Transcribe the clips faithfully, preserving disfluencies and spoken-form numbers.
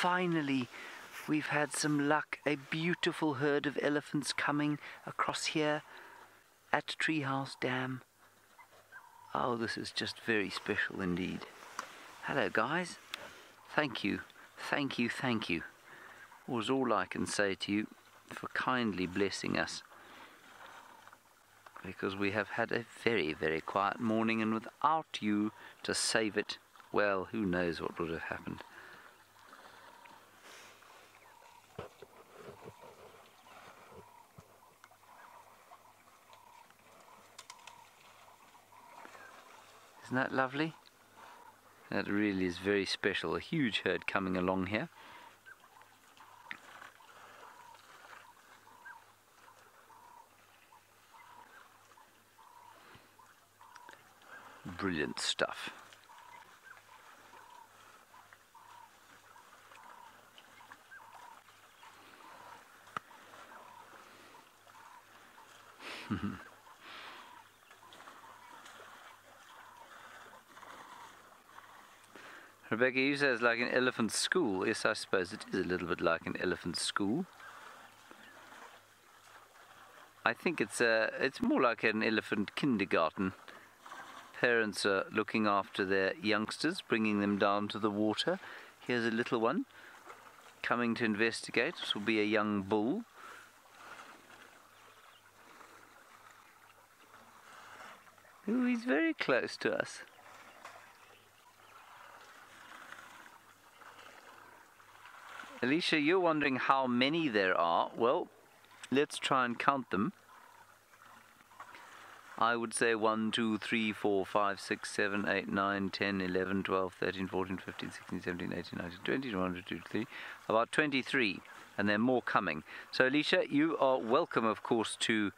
Finally, we've had some luck. A beautiful herd of elephants coming across here at Treehouse Dam. Oh, this is just very special indeed. Hello, guys. Thank you, thank you, thank you. Was all I can say to you for kindly blessing us, because we have had a very, very quiet morning, and without you to save it, well, who knows what would have happened. Isn't that lovely? That really is very special. A huge herd coming along here. Brilliant stuff. Rebecca, you say it's like an elephant school. Yes, I suppose it is a little bit like an elephant school. I think it's uh, it's more like an elephant kindergarten. Parents are looking after their youngsters, bringing them down to the water. Here's a little one coming to investigate. This will be a young bull. Ooh, he's very close to us. Alicia, you're wondering how many there are. Well, let's try and count them. I would say one, two, three, four, five, six, seven, eight, nine, ten, eleven, twelve, thirteen, fourteen, fifteen, sixteen, seventeen, eighteen, nineteen, twenty, twenty-one, twenty-two, twenty-three, about twenty-three, and there are more coming. So Alicia, you are welcome, of course, to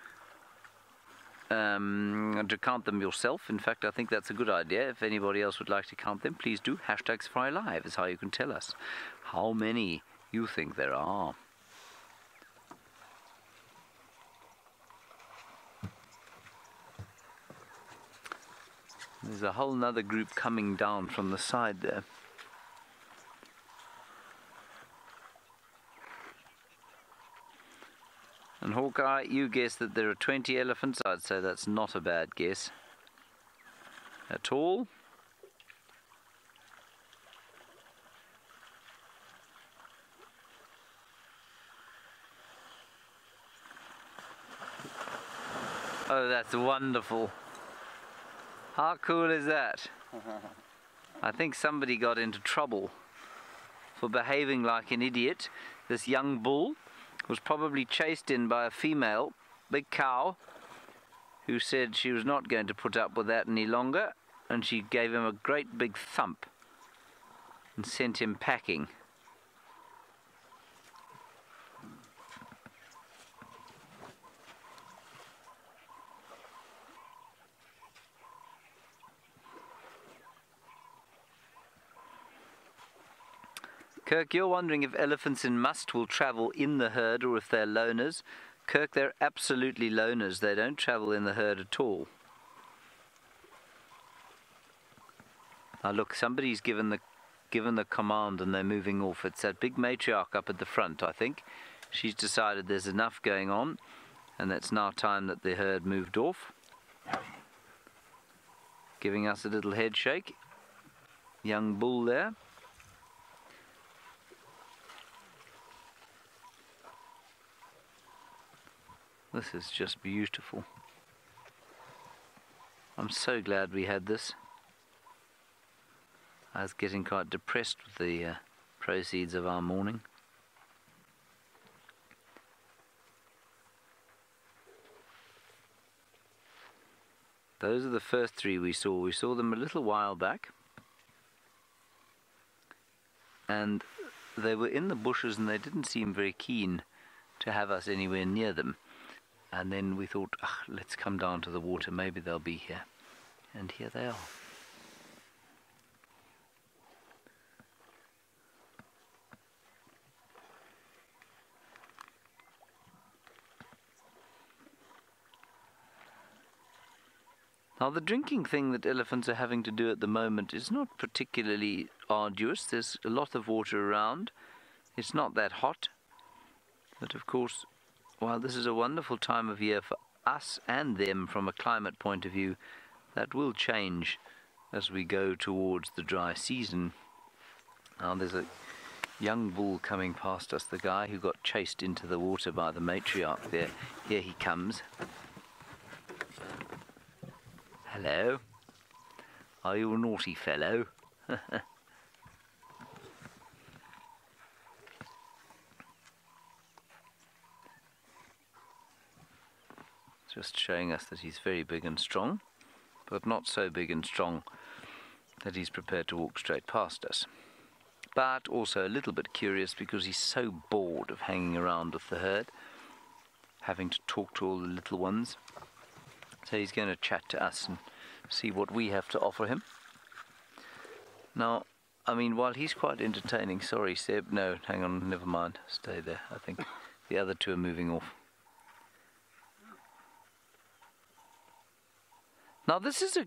um, to count them yourself. In fact, I think that's a good idea. If anybody else would like to count them, please do. hashtag SAfariLive is how you can tell us how many you think there are. There's a whole nother group coming down from the side there. And Hawkeye, you guessed that there are twenty elephants. I'd say that's not a bad guess at all. Oh, that's wonderful. How cool is that? I think somebody got into trouble for behaving like an idiot. This young bull was probably chased in by a female, big cow, who said she was not going to put up with that any longer, and she gave him a great big thump and sent him packing. Kirk, you're wondering if elephants in must will travel in the herd or if they're loners. Kirk, they're absolutely loners. They don't travel in the herd at all. Now look, somebody's given the, given the command and they're moving off. It's that big matriarch up at the front, I think. She's decided there's enough going on, and it's now time that the herd moved off. Giving us a little head shake. Young bull there. This is just beautiful. I'm so glad we had this. I was getting quite depressed with the uh, proceeds of our morning. Those are the first three we saw. We saw them a little while back. And they were in the bushes and they didn't seem very keen to have us anywhere near them. And then we thought, oh, let's come down to the water, maybe they'll be here. And here they are. Now, the drinking thing that elephants are having to do at the moment is not particularly arduous. There's a lot of water around. It's not that hot. But of course, while this is a wonderful time of year for us and them from a climate point of view, that will change as we go towards the dry season. Now, there's a young bull coming past us, the guy who got chased into the water by the matriarch there. Here he comes. Hello. Are you a naughty fellow? Just showing us that he's very big and strong, but not so big and strong that he's prepared to walk straight past us. But also a little bit curious because he's so bored of hanging around with the herd, having to talk to all the little ones. So he's going to chat to us and see what we have to offer him. Now, I mean, while he's quite entertaining, sorry Seb, no, hang on, never mind, stay there, I think. The other two are moving off. Now this is, a,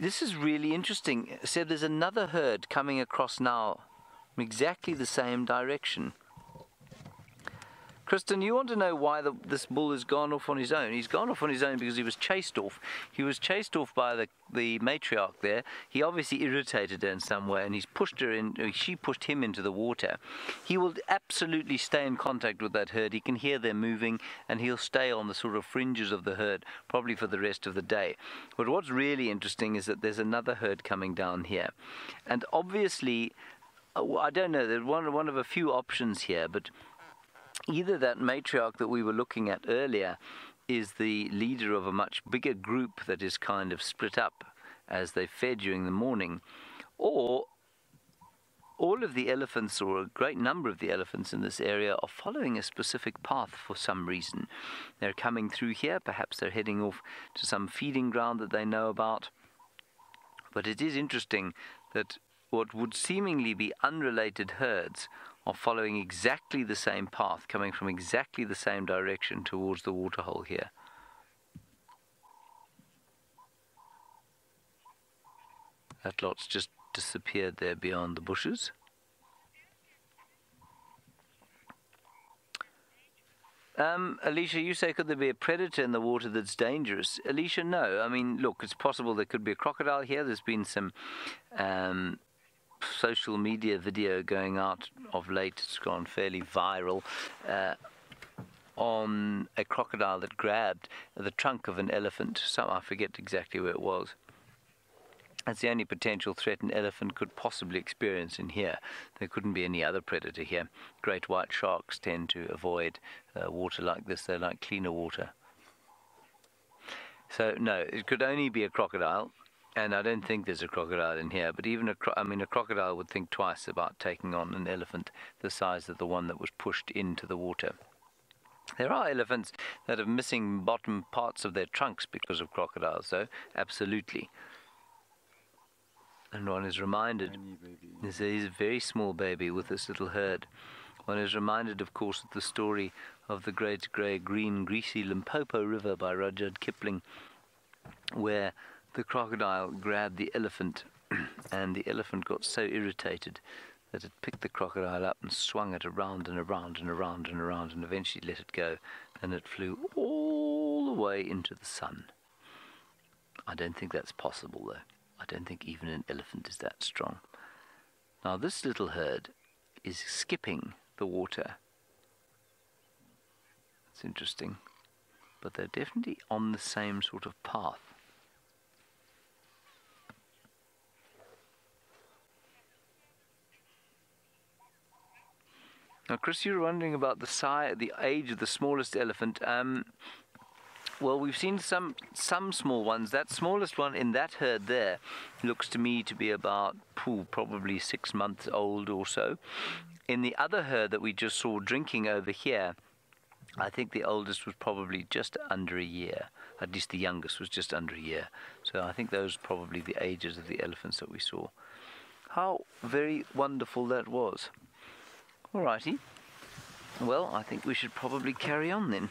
this is really interesting. Seb, there's another herd coming across now from exactly the same direction. Kristen, you want to know why the, this bull has gone off on his own? He's gone off on his own because he was chased off. He was chased off by the, the matriarch there. He obviously irritated her in some way, and he's pushed her in, or she pushed him into the water. He will absolutely stay in contact with that herd. He can hear them moving, and he'll stay on the sort of fringes of the herd, probably for the rest of the day. But what's really interesting is that there's another herd coming down here. And obviously, I don't know, there's one, one of a few options here, but either that matriarch that we were looking at earlier is the leader of a much bigger group that is kind of split up as they fed during the morning, or all of the elephants, or a great number of the elephants in this area, are following a specific path for some reason. They're coming through here, perhaps they're heading off to some feeding ground that they know about. But it is interesting that what would seemingly be unrelated herds are following exactly the same path, coming from exactly the same direction towards the waterhole here. That lot's just disappeared there beyond the bushes. Um, Alicia, you say, could there be a predator in the water that's dangerous? Alicia, no. I mean, look, it's possible there could be a crocodile here. There's been some Um, social media video going out of late, it's gone fairly viral, uh, on a crocodile that grabbed the trunk of an elephant. Some, I forget exactly where it was. That's the only potential threat an elephant could possibly experience in here. There couldn't be any other predator here. Great white sharks tend to avoid uh, water like this. They like cleaner water. So no, it could only be a crocodile. And I don't think there's a crocodile in here, but even a cro I mean, a crocodile would think twice about taking on an elephant the size of the one that was pushed into the water. There are elephants that are missing bottom parts of their trunks because of crocodiles, though, absolutely. And one is reminded, this is a very small baby with this little herd. One is reminded, of course, of the story of the Great Grey Green Greasy Limpopo River by Rudyard Kipling, where the crocodile grabbed the elephant, and the elephant got so irritated that it picked the crocodile up and swung it around and around and around and around, and eventually let it go, and it flew all the way into the sun. I don't think that's possible, though. I don't think even an elephant is that strong. Now, this little herd is skipping the water. It's interesting, but they're definitely on the same sort of path. Now, Chris, you were wondering about the size, the age of the smallest elephant. Um, well, we've seen some some small ones. That smallest one in that herd there looks to me to be about poo, probably six months old or so. In the other herd that we just saw drinking over here, I think the oldest was probably just under a year. At least the youngest was just under a year. So I think those are probably the ages of the elephants that we saw. How very wonderful that was. Alrighty, well, I think we should probably carry on then.